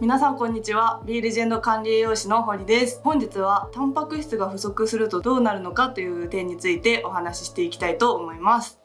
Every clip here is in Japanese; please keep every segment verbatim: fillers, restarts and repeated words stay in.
皆さんこんにちは。ビーレジェンド管理栄養士の堀です。本日はタンパク質が不足するとどうなるのかという点についてお話ししていきたいと思います。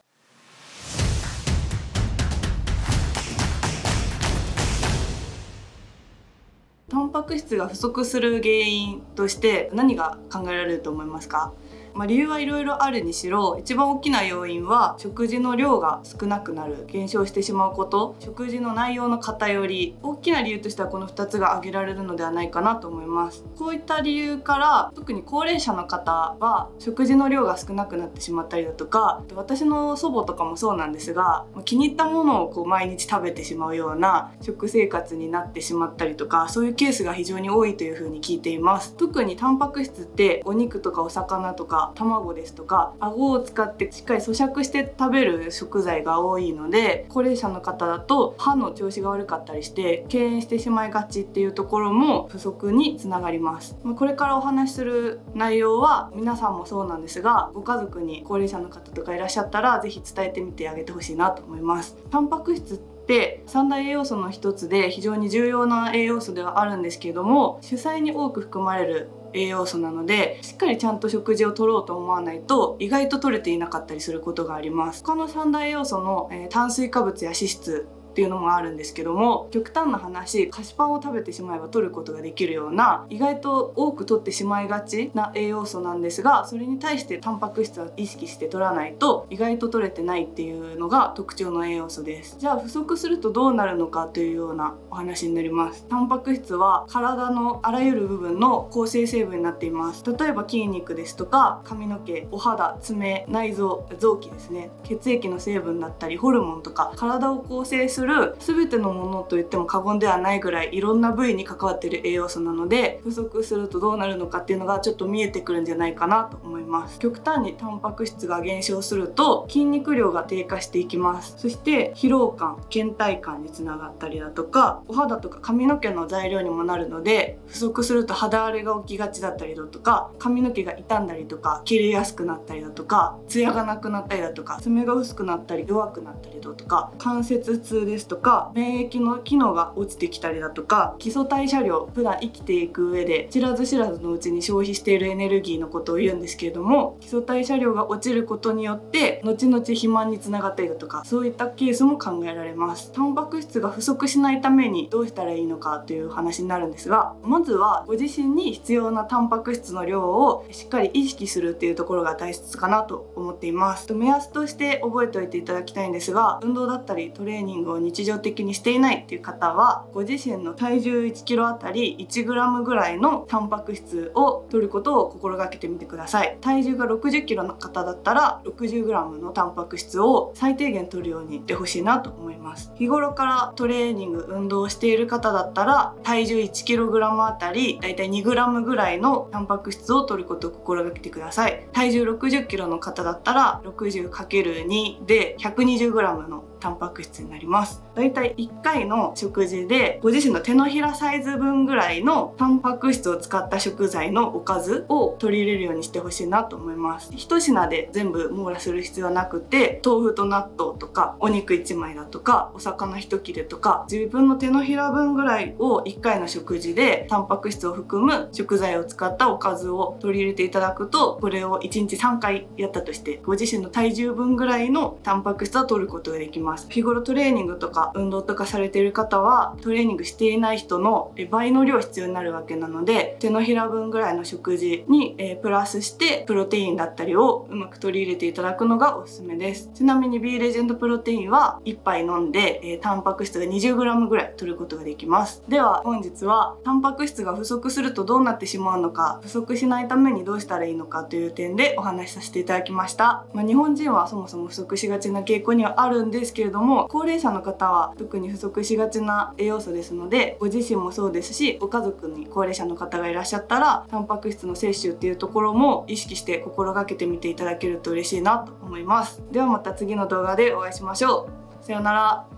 タンパク質が不足する原因として何が考えられると思いますか？まあ、理由はいろいろあるにしろ、一番大きな要因は食事の量が少なくなる、減少してしまうこと、食事の内容の偏り、大きな理由としてはこのふたつが挙げられるのではないかなと思います。こういった理由から、特に高齢者の方は食事の量が少なくなってしまったりだとか、私の祖母とかもそうなんですが、気に入ったものをこう毎日食べてしまうような食生活になってしまったりとか、そういうケースが非常に多いというふうに聞いています。特にタンパク質ってお肉とかお魚とか卵ですとか、顎を使ってしっかり咀嚼して食べる食材が多いので、高齢者の方だと歯の調子が悪かったりして敬遠してしまいがちっていうところも不足につながります。これからお話しする内容は皆さんもそうなんですが、ご家族に高齢者の方とかいらっしゃったら是非伝えてみてあげてほしいなと思います。タンパク質で三大栄養素の一つで非常に重要な栄養素ではあるんですけれども、主菜に多く含まれる栄養素なので、しっかりちゃんと食事をとろうと思わないと意外と取れていなかったりすることがあります。他の三大栄養素の、えー、炭水化物や脂質っていうのもあるんですけども、極端な話、菓子パンを食べてしまえば取ることができるような、意外と多く取ってしまいがちな栄養素なんですが、それに対してタンパク質は意識して取らないと意外と取れてないっていうのが特徴の栄養素です。じゃあ不足するとどうなるのかというようなお話になります。タンパク質は体のあらゆる部分の構成成分になっています。例えば筋肉ですとか髪の毛、お肌、爪、内臓、臓器ですね、血液の成分だったりホルモンとか、体を構成する全てのものといっても過言ではないぐらいいろんな部位に関わっている栄養素なので、不足するとどうなるのかっていうのがちょっと見えてくるんじゃないかなと思います。極端にタンパク質が減少すると筋肉量が低下していきます。そして疲労感、倦怠感につながったりだとか、お肌とか髪の毛の材料にもなるので、不足すると肌荒れが起きがちだったりだとか、髪の毛が傷んだりとか切れやすくなったりだとか、ツヤがなくなったりだとか、爪が薄くなったり弱くなったりだとか、関節痛でですとか、免疫の機能が落ちてきたりだとか、基礎代謝量、普段生きていく上で知らず知らずのうちに消費しているエネルギーのことを言うんですけれども、基礎代謝量が落ちることによって後々肥満につながったりだとか、そういったケースも考えられます。タンパク質が不足しないためにどうしたらいいのかという話になるんですが、まずはご自身に必要なタンパク質の量をしっかり意識するっていうところが大切かなと思っています。目安として覚えておいていただきたいんですが、運動だったりトレーニングを日常的にしていないっていう方は、ご自身の体重いちキロあたり いちグラム ぐらいのタンパク質を摂ることを心がけてみてください。体重がろくじゅっキロの方だったら ろくじゅうグラム のタンパク質を最低限摂るようにしてほしいなと思います。日頃からトレーニング、運動をしている方だったら、体重 いちキログラム あたりだいたい にグラム ぐらいのタンパク質を摂ることを心がけてください。体重ろくじゅっキロの方だったら ろくじゅうかけるに で ひゃくにじゅうグラム のタンパク質になります。だいたいいっかいの食事でご自身の手のひらサイズ分ぐらいのタンパク質を使った食材のおかずを取り入れるようにしてほしいなと思います。一品で全部網羅する必要はなくて、豆腐と納豆とかお肉いちまいだとかお魚一切れとか、自分の手のひら分ぐらいをいっかいの食事でタンパク質を含む食材を使ったおかずを取り入れていただくと、これをいちにちさんかいやったとしてご自身の体重分ぐらいのタンパク質を摂ることができます。日頃トレーニングとか運動とかされている方は、トレーニングしていない人の倍の量必要になるわけなので、手のひら分ぐらいの食事にプラスしてプロテインだったりをうまく取り入れていただくのがおすすめです。ちなみに B レジェンドプロテインはいっぱい飲んでタンパク質が にじゅうグラム ぐらい摂ることができます。では本日はタンパク質が不足するとどうなってしまうのか、不足しないためにどうしたらいいのかという点でお話しさせていただきました。まあ、日本人はそもそも不足しがちな傾向にはあるんですけどけれども、高齢者の方は特に不足しがちな栄養素ですので、ご自身もそうですし、ご家族に高齢者の方がいらっしゃったらタンパク質の摂取っていうところも意識して心がけてみていただけると嬉しいなと思います。ではまた次の動画でお会いしましょう。さようなら。